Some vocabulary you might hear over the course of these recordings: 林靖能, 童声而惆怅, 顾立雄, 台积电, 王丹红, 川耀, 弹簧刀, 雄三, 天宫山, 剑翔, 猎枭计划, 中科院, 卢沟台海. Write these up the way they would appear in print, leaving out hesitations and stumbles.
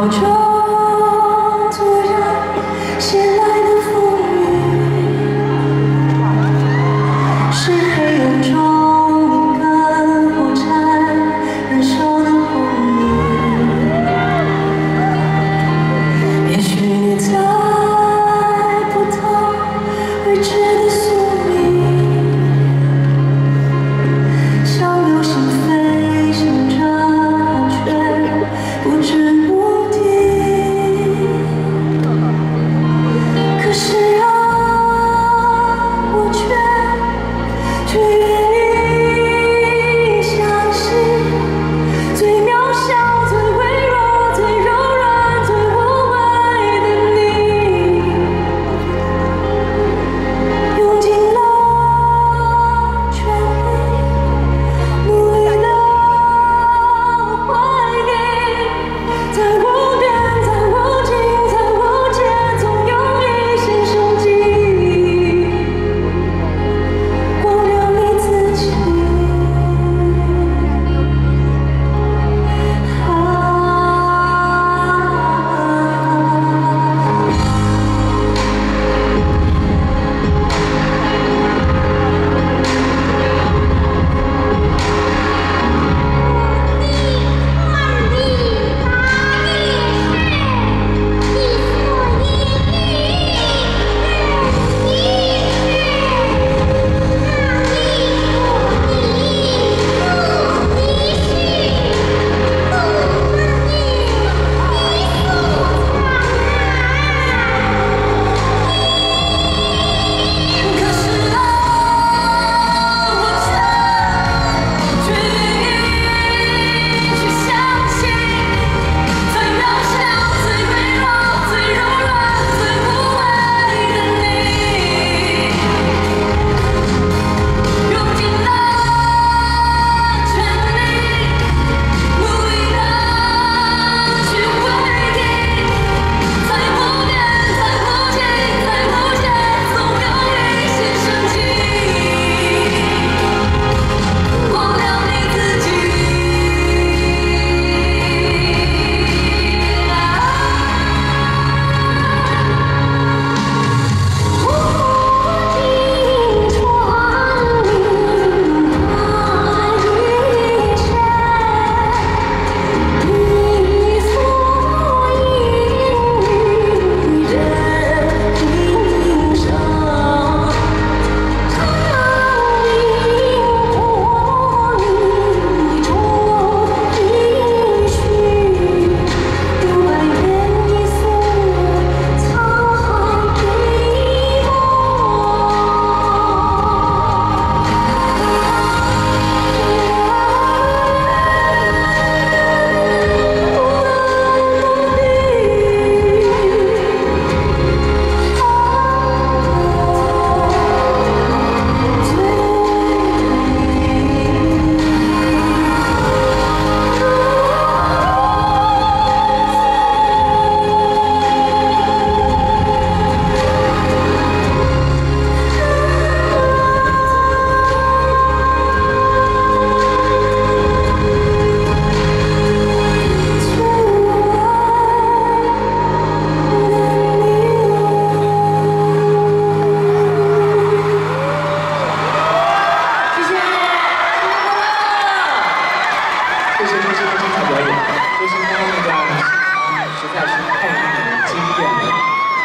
脑中突然袭来的风雨，是黑暗中一根火柴燃烧的红叶。也许你猜不透未知的宿命，像流星飞行着，却不知。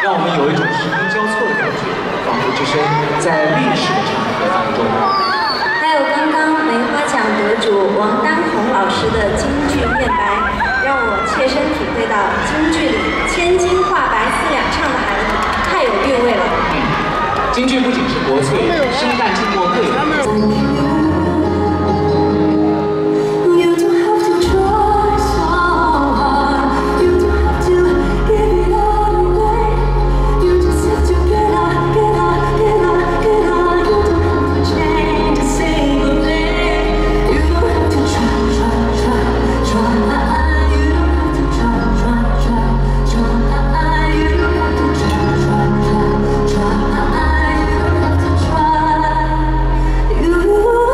让我们有一种时空交错的感觉，仿佛置身在历史的长河当中。还有刚刚梅花奖得主王丹红老师的京剧念白，让我切身体会到京剧里千金化白四两唱的含义，太有韵味了。京剧不仅是国粹，生旦净末各有一宗。 Ooh.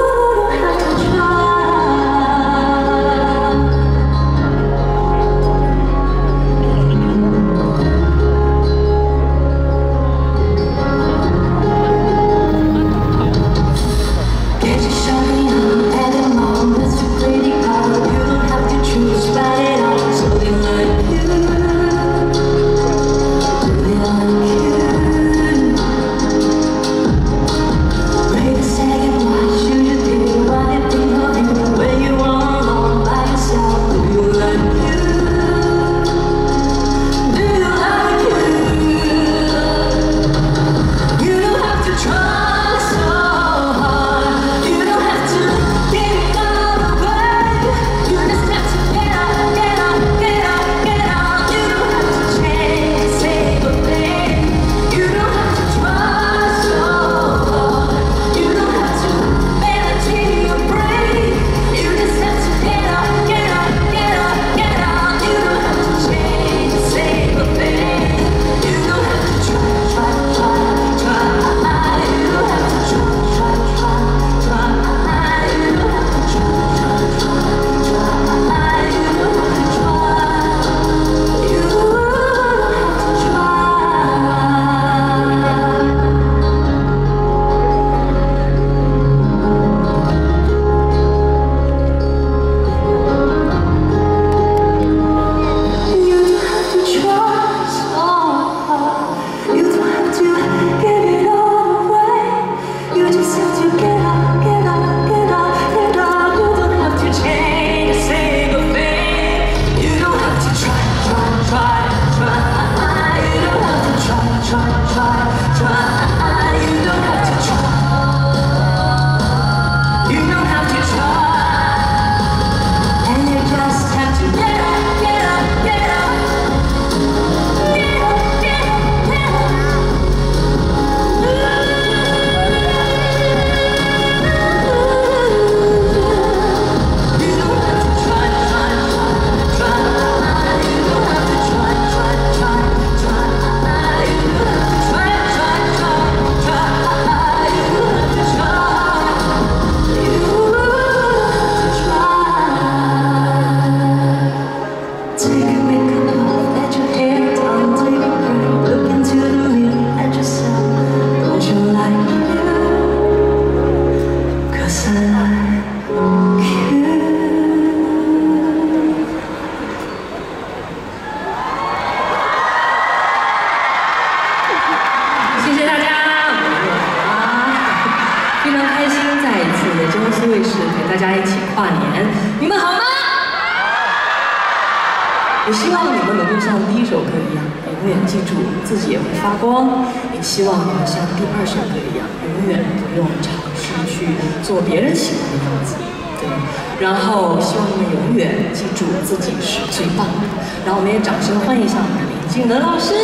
我希望你们能够像第一首歌一样，永远记住自己也会发光；也希望你们像第二首歌一样，永远不用尝试去做别人喜欢的样子。对，然后希望你们永远记住自己是最棒的。然后我们也掌声欢迎一下我们的林靖能老师。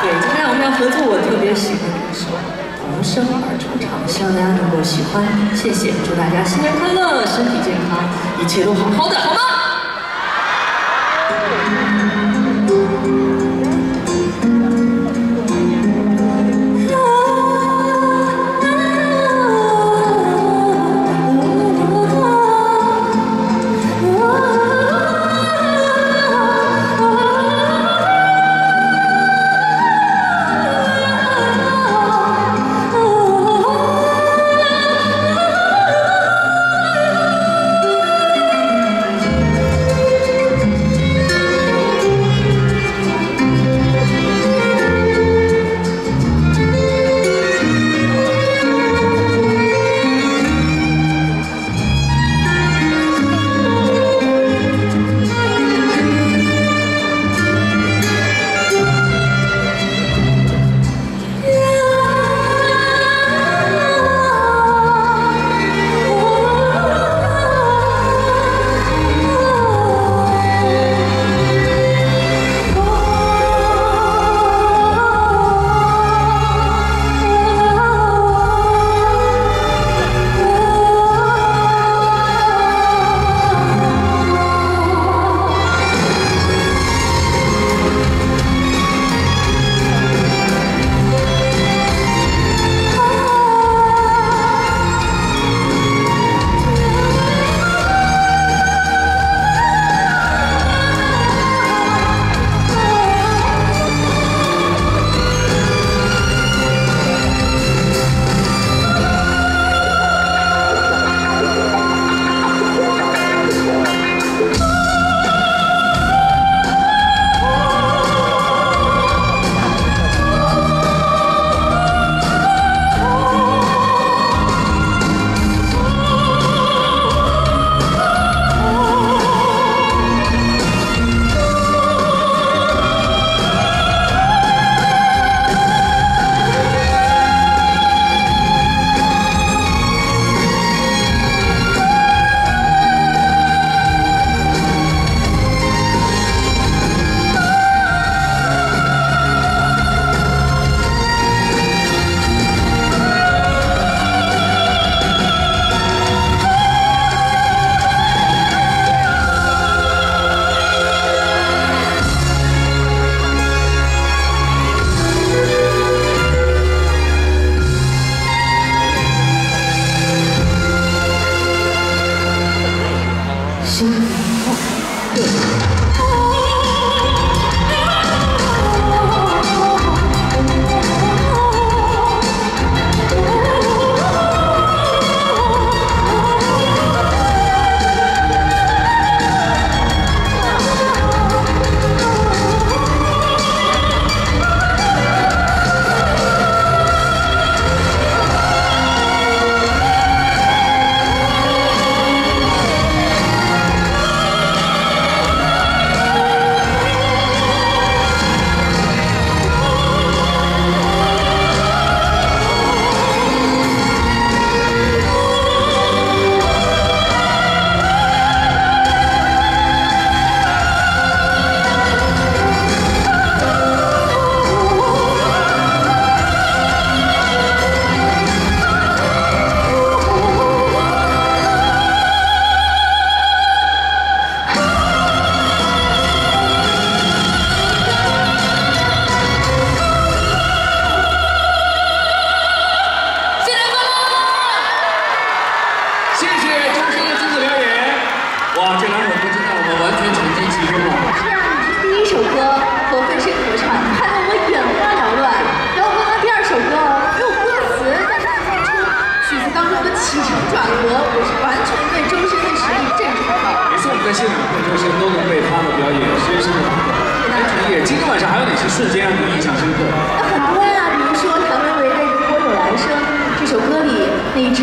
对，今天我们要合作我特别喜欢的一首《童声而惆怅》，希望大家能够喜欢。谢谢，祝大家新年快乐，身体健康，一切都好好的，好吗？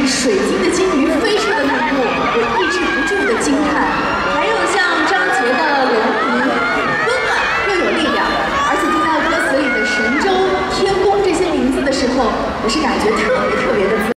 水晶的金鱼飞出的那一幕，我抑制不住的惊叹。